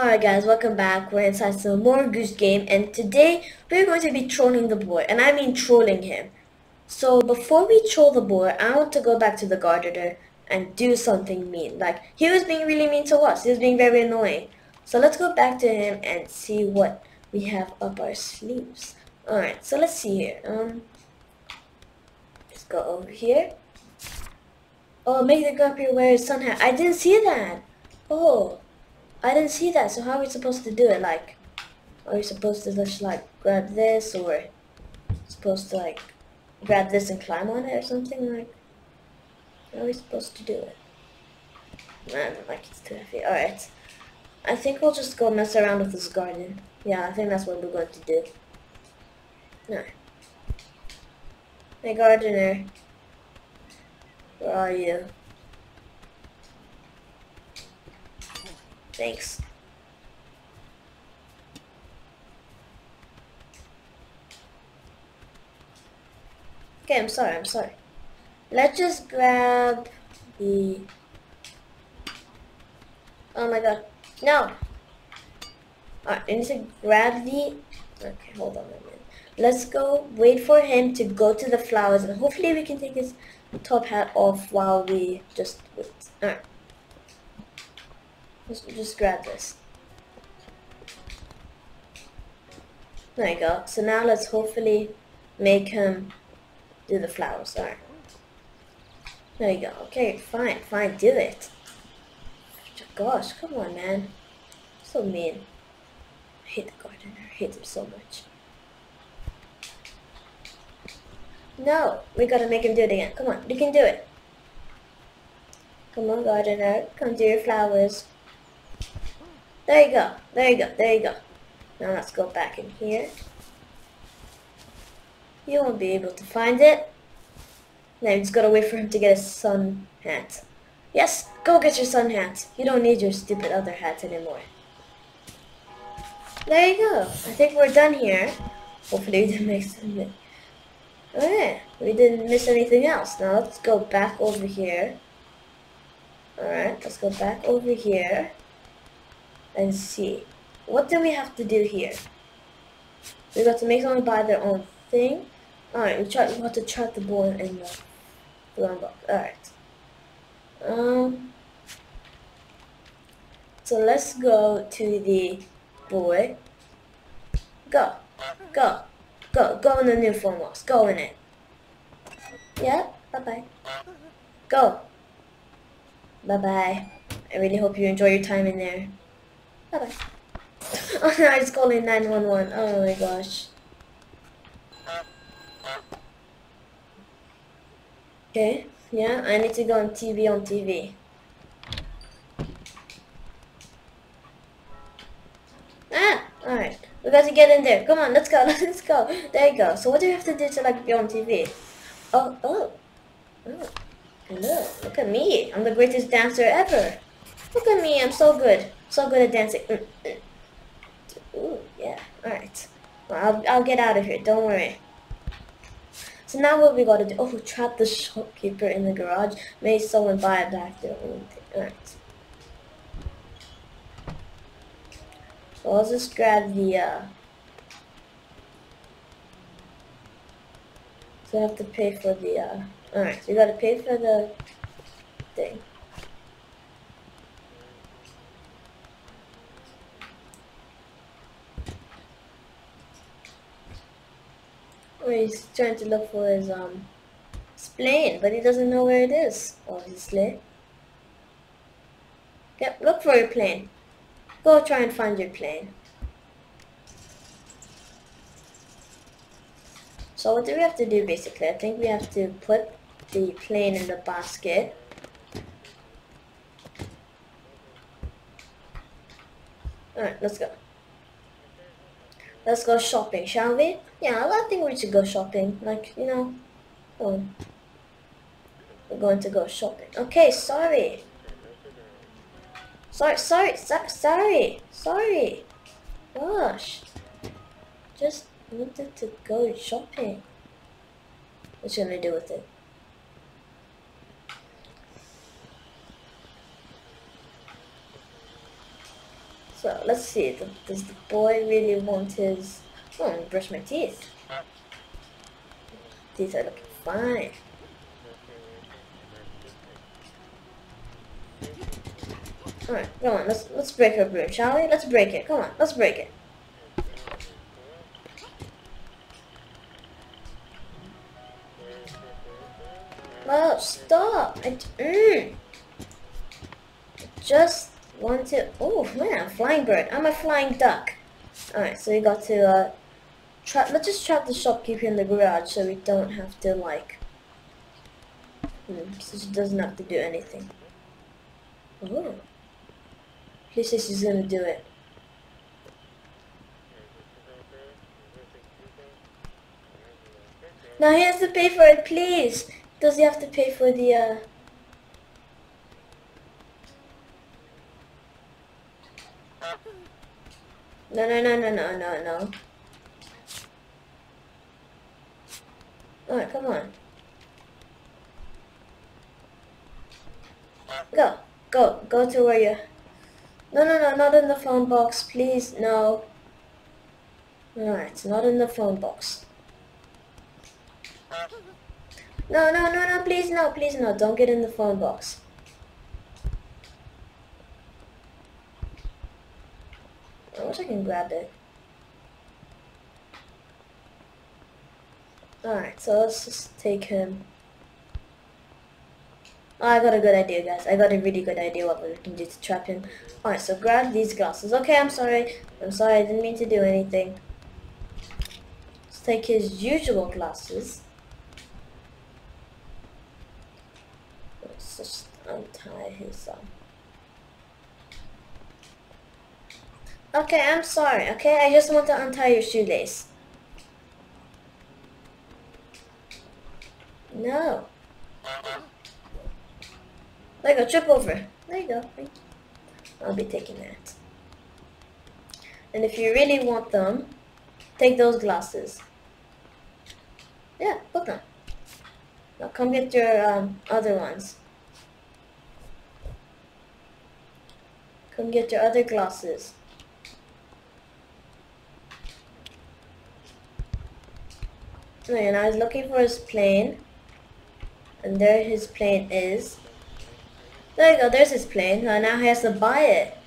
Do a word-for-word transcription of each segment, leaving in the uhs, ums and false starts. Alright guys, welcome back. We're inside some more Goose Game, and today we're going to be trolling the boy, and I mean trolling him. So before we troll the boy, I want to go back to the gardener and do something mean. Like, he was being really mean to us. He was being very annoying. So let's go back to him and see what we have up our sleeves. Alright, so let's see here. Um, let's go over here. Oh, make the guppy wear his sun hat. I didn't see that. Oh. I didn't see that, so how are we supposed to do it? Like, are we supposed to just like grab this, or supposed to like grab this and climb on it or something? Like, how are we supposed to do it? I don't like it's too heavy. Alright, I think we'll just go mess around with this garden. Yeah, I think that's what we're going to do. No. Hey gardener, where are you? Thanks. Okay, I'm sorry, I'm sorry. Let's just grab the... Oh my god. No! Alright, I need to grab the... Okay, hold on a minute. Let's go wait for him to go to the flowers, and hopefully we can take his top hat off while we just wait. Alright. Let's just grab this. There you go. So now let's hopefully make him do the flowers. Alright. There you go. Okay, fine, fine, do it. Gosh, come on, man. So mean. I hate the gardener. I hate him so much. No, we gotta make him do it again. Come on, you can do it. Come on, gardener. Come do your flowers. There you go, there you go, there you go. Now let's go back in here. You won't be able to find it. Now you just gotta wait for him to get his sun hat. Yes, go get your sun hat. You don't need your stupid other hat anymore. There you go. I think we're done here. Hopefully we didn't make something. Alright, we didn't miss anything else. Now let's go back over here. Alright, let's go back over here. And see, what do we have to do here? We got to make someone buy their own thing. Alright, we try. We got to chart the ball in the round box. Alright. Um. So let's go to the boy. Go, go, go, go in the new phone box. Go in it. Yeah. Bye bye. Go. Bye bye. I really hope you enjoy your time in there. Bye bye. Oh no, I just called in nine one one. Oh my gosh. Okay, yeah, I need to go on T V on T V. Ah! Alright, we got to get in there. Come on, let's go, let's go. There you go. So what do we have to do to like be on T V? Oh, oh. Oh. Hello, look at me. I'm the greatest dancer ever. Look at me, I'm so good. So good at dancing. Mm, mm. Ooh, yeah. Alright. Well, I'll, I'll get out of here. Don't worry. So now what we gotta do... Oh, trap the shopkeeper in the garage. Make someone buy it back their own thing. Alright. So I'll just grab the... Uh... So I have to pay for the... Uh... Alright, so you gotta pay for the thing. He's trying to look for his um plane, but he doesn't know where it is, obviously. Yep, look for your plane. Go try and find your plane. So what do we have to do basically? I think we have to put the plane in the basket. Alright, let's go. Let's go shopping, shall we? Yeah, I think we should go shopping. Like, you know, oh, we're going to go shopping. Okay, sorry. Sorry, sorry, so sorry, sorry. Gosh, just wanted to go shopping. What should I do with it? So let's see, does the boy really want his... Oh, let me brush my teeth. Teeth are looking fine. Alright, come on, let's let's break her broom, shall we? Let's break it. Come on, let's break it. Wow, stop! I, mm, I just want to. Oh man, flying bird. I'm a flying duck. Alright, so we got to uh, trap. Let's just trap the shopkeeper in the garage so we don't have to like. Hmm, so she doesn't have to do anything. Oh. She says she's gonna do it. Now he has to pay for it, please! Does he have to pay for the, uh... No, no, no, no, no, no, no. Alright, come on. Go, go, go to where you... No, no, no, not in the phone box, please, no. Alright, not in the phone box. No, no, no, no, please, no, please, no, don't get in the phone box. I wish I can grab it. Alright, so let's just take him. Oh, I got a good idea, guys. I got a really good idea what we can do to trap him. Alright, so grab these glasses. Okay, I'm sorry. I'm sorry, I didn't mean to do anything. Let's take his usual glasses. Let's just untie his arm. Okay, I'm sorry, okay? I just want to untie your shoelace. No. There you go, trip over. There you go. Thank you. I'll be taking that. And if you really want them, take those glasses. Yeah, put them. Now come get your um, other ones. Come get your other glasses. And I was looking for his plane. And there his plane is. There you go, there's his plane. Uh, now he has to buy it.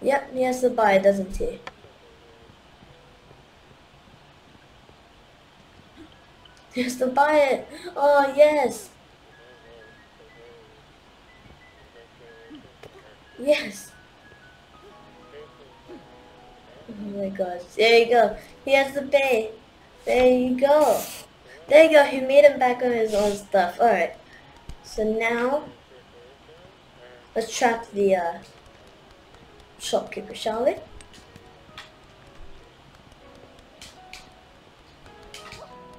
Yep, he has to buy it, doesn't he? He has to buy it. Oh, yes. Yes. Oh my gosh. There you go. He has to pay. There you go. There you go, he made him back on his own stuff. Alright. So now, let's trap the uh, shopkeeper, shall we?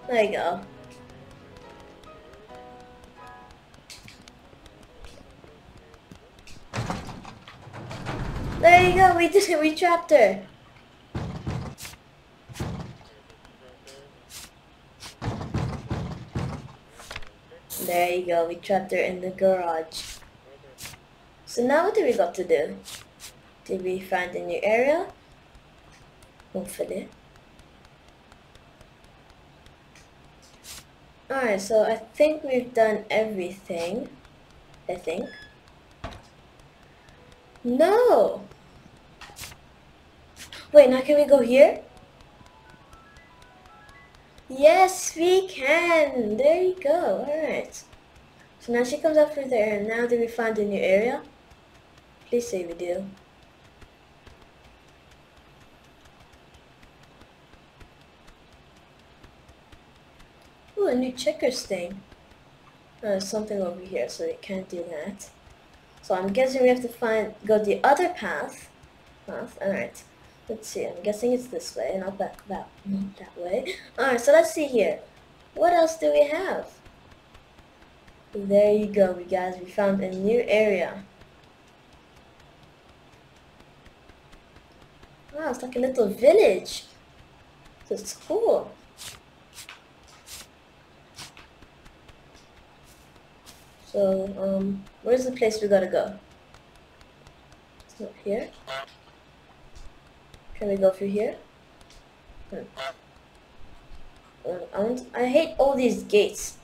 There you go. There you go, we did it, we trapped her. There you go, we trapped her in the garage. So now what do we got to do? Did we find a new area? Hopefully. Alright, so I think we've done everything. I think. No! Wait, now can we go here? Yes, we can! There you go, alright. So now she comes up from there, and now do we find a new area? Please say we do. Ooh, a new checkers thing. Uh, something over here, so we can't do that. So I'm guessing we have to find go the other path. Path, alright. Let's see, I'm guessing it's this way, not that, that, not that way. Alright, so let's see here. What else do we have? There you go, you guys. We found a new area. Wow, it's like a little village. That's cool. So, um, where's the place we gotta go? It's not here. Can we go through here? Hmm. I, want, I hate all these gates.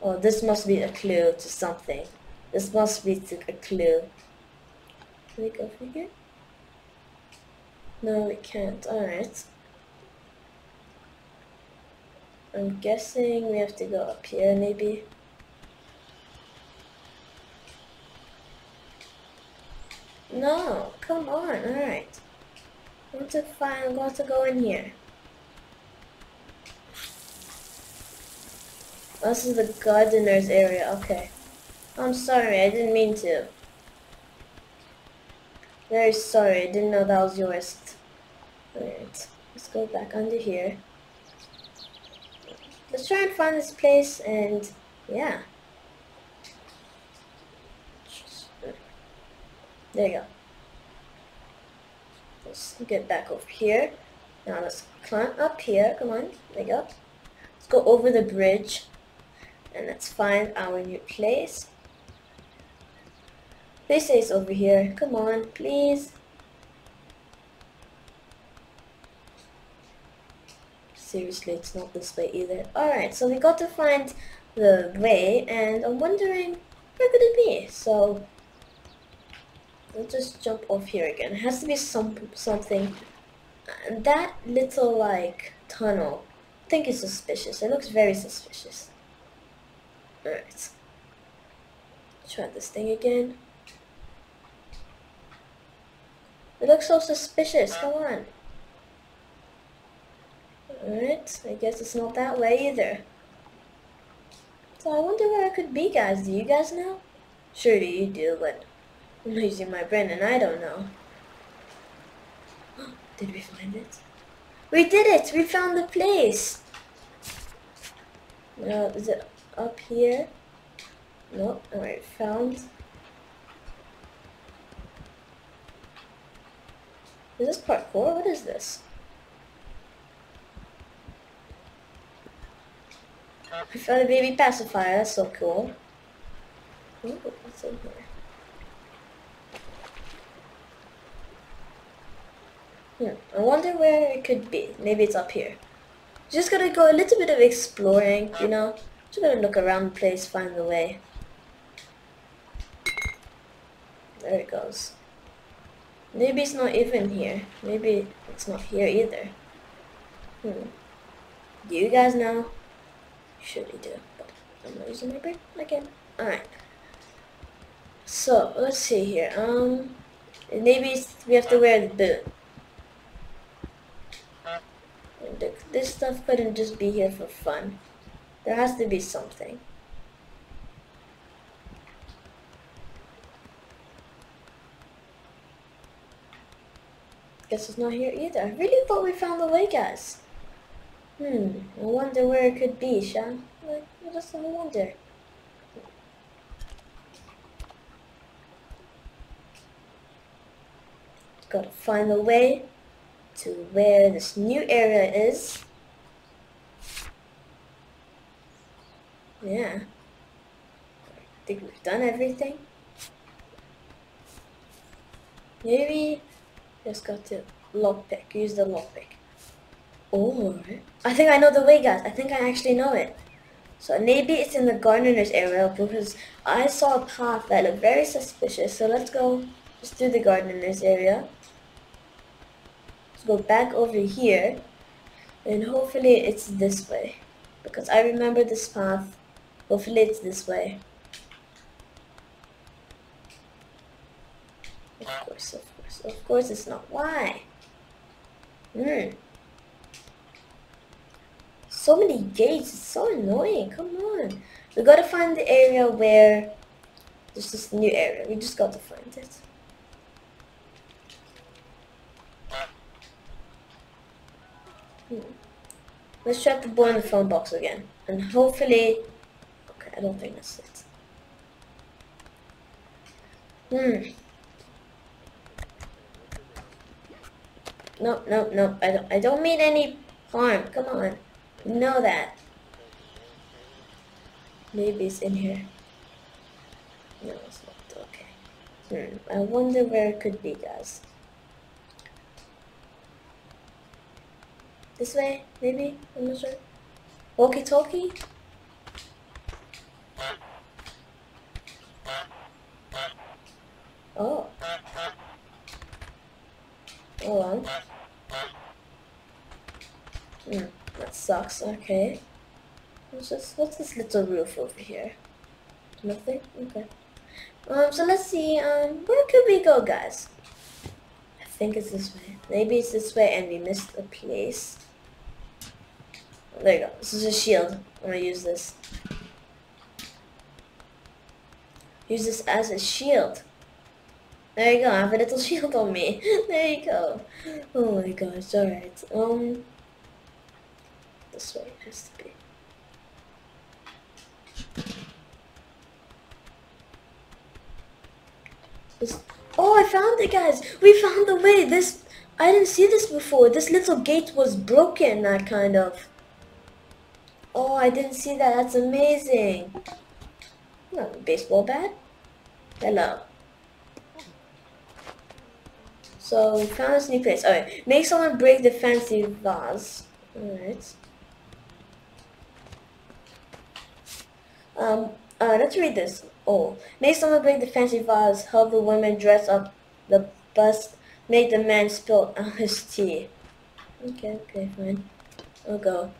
Oh, this must be a clue to something. This must be a clue. Can we go through here? No, we can't. Alright. I'm guessing we have to go up here, maybe. No, come on, alright. I want to find, I want to go in here. Oh, this is the gardener's area, okay. I'm sorry, I didn't mean to. Very sorry, I didn't know that was yours. Alright, let's go back under here. Let's try and find this place and, yeah. There you go. Let's get back over here. Now let's climb up here, come on, there you go. Let's go over the bridge and let's find our new place. They say it's over here, come on, please. Seriously, it's not this way either. Alright, so we got to find the way, and I'm wondering where could it be? So, let's just jump off here again. It has to be some something. That little, like, tunnel, I think it's suspicious. It looks very suspicious. Alright. Try this thing again. It looks so suspicious, come on. Alright, I guess it's not that way either. So I wonder where I could be, guys. Do you guys know? Surely you do, but I'm losing my brain and I don't know. Did we find it? We did it! We found the place! Now, is it up here? Nope, alright, found. Is this part four? What is this? I found a baby pacifier, that's so cool. Ooh, what's in here? Hmm, I wonder where it could be. Maybe it's up here. Just gotta go a little bit of exploring, you know? Just gotta look around the place, find the way. There it goes. Maybe it's not even here. Maybe it's not here either. Hmm. Do you guys know? Surely do, but I'm not using my brain again. Alright. So, let's see here. Um, maybe it's, we have to wear the boot. This stuff couldn't just be here for fun. There has to be something. Guess it's not here either. I really thought we found the way, guys. Hmm, I wonder where it could be, Sean. Like, what does I wonder? Gotta find a way to where this new area is. Yeah. I think we've done everything. Maybe just got to lockpick, use the lockpick. Oh, I think I know the way, guys. I think I actually know it. So maybe it's in the gardener's area because I saw a path that looked very suspicious. So let's go just through the gardener's area. Let's go back over here. And hopefully it's this way. Because I remember this path. Hopefully it's this way. Of course, of course, of course it's not. Why? Hmm. So many gates, it's so annoying, come on. We gotta find the area where there's this new area. We just gotta find it. Hmm. Let's try the boy in the phone box again. And hopefully... Okay, I don't think that's it. Hmm. No, no, no, I don't, I don't mean any harm, come on. Know that. Maybe it's in here. No, it's not. Okay. Hmm. I wonder where it could be, guys. This way, maybe? I'm not sure. Walkie talkie? Oh. Hold on. Mm, that sucks. Okay. What's this, what's this little roof over here? Nothing? Okay. Um, so let's see. Um, where could we go, guys? I think it's this way. Maybe it's this way and we missed a place. There you go. This is a shield. I'm gonna use this. Use this as a shield. There you go. I have a little shield on me. There you go. Oh my gosh. Alright. Um. This way it has to be. This. Oh, I found it, guys. We found the way. This. I didn't see this before. This little gate was broken. That kind of. Oh, I didn't see that. That's amazing. Oh, baseball bat. Hello. So we found this new place. Alright, make someone break the fancy vase. Alright. Um, uh, let's read this. Oh. Make someone break the fancy vase, help the women dress up the bust, make the man spill out his tea. Okay, okay, fine. I'll go.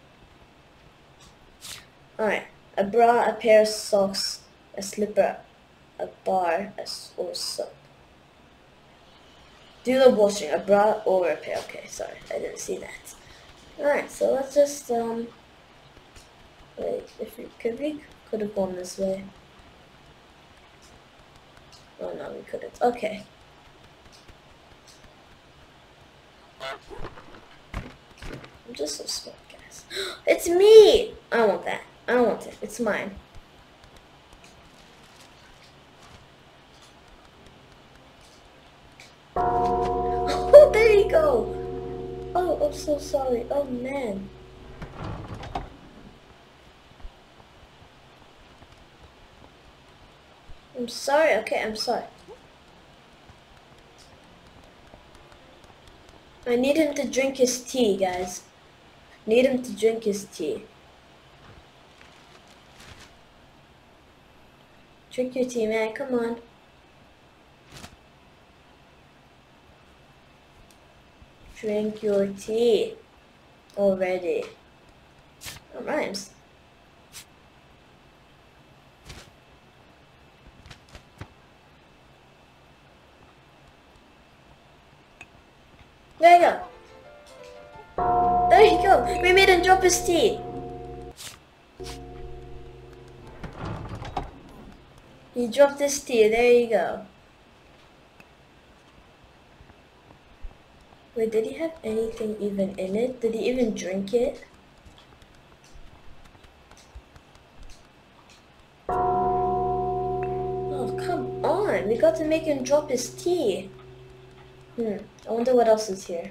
Alright. A bra, a pair of socks, a slipper, a bar, a or soap. Do the washing, a bra or a pair. Okay, sorry, I didn't see that. Alright, so let's just, um, wait, if we could, we could have gone this way. Oh no, we couldn't. Okay. I'm just so smart, guys. It's me! I want that. I want it. It's mine. Oh, there you go! Oh, I'm so sorry. Oh, man. I'm sorry. Okay, I'm sorry. I need him to drink his tea, guys. Need him to drink his tea. Drink your tea, man. Come on. Drink your tea already. That rhymes. There you go. There you go. We made him drop his tea. He dropped his tea. There you go. Wait, did he have anything even in it? Did he even drink it? Oh, come on! We got to make him drop his tea! Hmm, I wonder what else is here.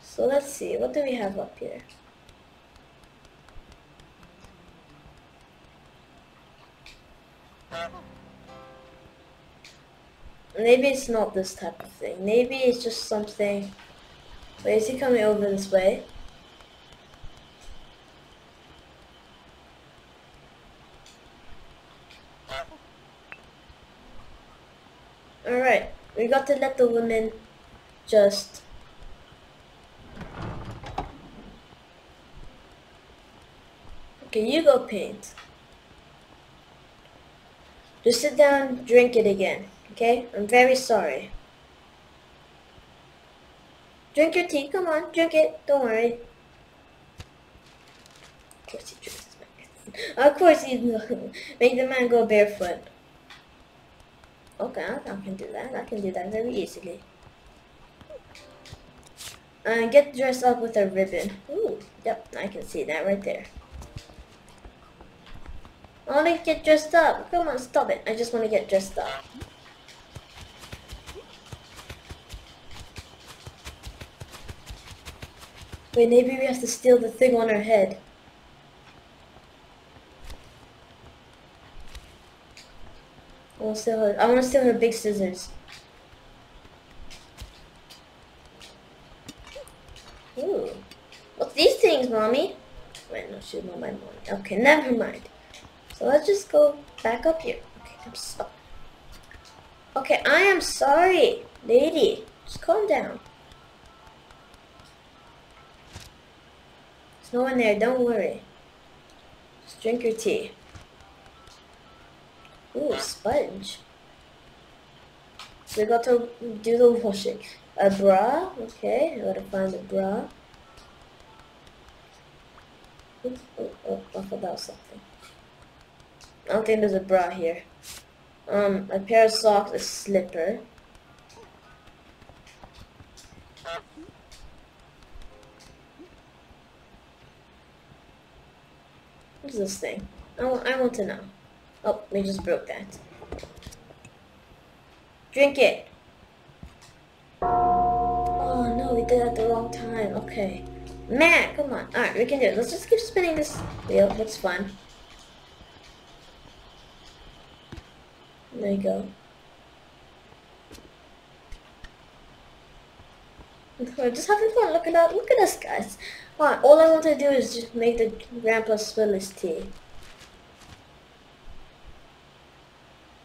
So let's see, what do we have up here? Maybe it's not this type of thing. Maybe it's just something. Wait, is he coming over this way? Alright, we got to let the women just... Okay, you go paint. Just sit down, drink it again. Okay, I'm very sorry. Drink your tea, come on, drink it, don't worry. Of course he drinks his magazine. Of course he make the man go barefoot. Okay, I can do that, I can do that very easily. Uh, get dressed up with a ribbon. Ooh, yep, I can see that right there. I want to get dressed up, come on, stop it. I just want to get dressed up. Wait, maybe we have to steal the thing on her head. We'll steal her. I want to steal her big scissors. Ooh. What's these things, Mommy? Wait, no, she's not my mommy. Okay, never mind. So let's just go back up here. Okay, I'm stuck. Okay, I am sorry, lady. Just calm down. There's no one there, don't worry. Just drink your tea. Ooh, sponge. So we got to do the washing. A bra, okay, I gotta find a bra. Oops, oh, oh, I thought that was something. I don't think there's a bra here. Um, a pair of socks, a slipper. What's this thing? I want, I want to know. Oh, they just broke that. Drink it! Oh no, we did that at the wrong time. Okay. Man, come on. Alright, we can do it. Let's just keep spinning this wheel. That's fun. There you go. We're just having fun. Look at that. Look at us, guys. Alright, all I want to do is just make the grandpa spill his tea.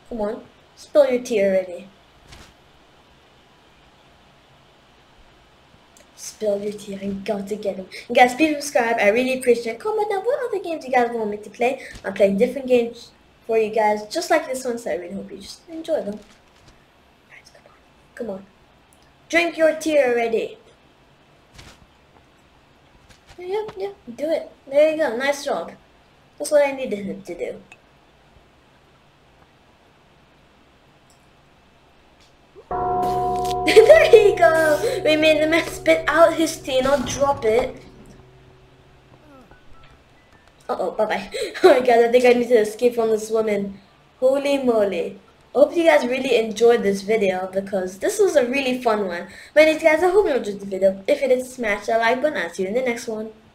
Come on. Spill your tea already. Spill your tea. I got to get him. You guys, please subscribe. I really appreciate it. Comment down what other games you guys want me to play. I'm playing different games for you guys, just like this one, so I really hope you just enjoy them. Guys, come on. Come on. Drink your tea already. Yep, yep. Do it. There you go. Nice job. That's what I needed him to do. There you go! We made the man spit out his tea, not drop it. Uh oh, bye bye. Oh my god, I think I need to escape from this woman. Holy moly. I hope you guys really enjoyed this video because this was a really fun one. But anyways, guys, I hope you enjoyed the video. If you did, smash that like button. I'll see you in the next one.